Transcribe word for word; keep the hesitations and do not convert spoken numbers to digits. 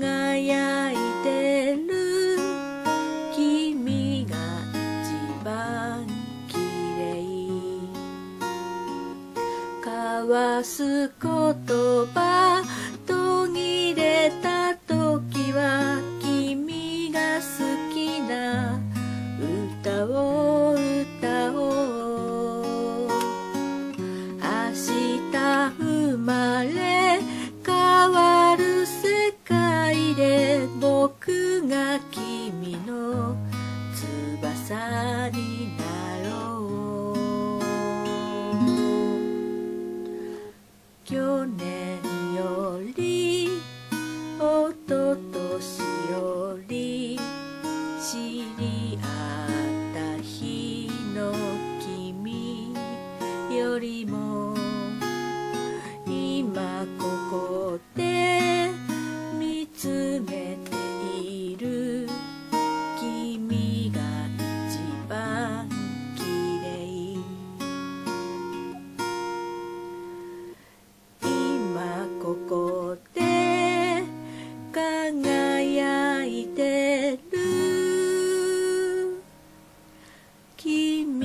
輝いてる君が一番きれい」「交わす言葉途切れた時は君が好きな歌を歌おう」「明日生まれ変わる世界で僕が君の翼になろう」「去年よりおととしより知り合った日の君よりも」「今ここで見つめている君が一番きれい」「今ここで輝いてる君が」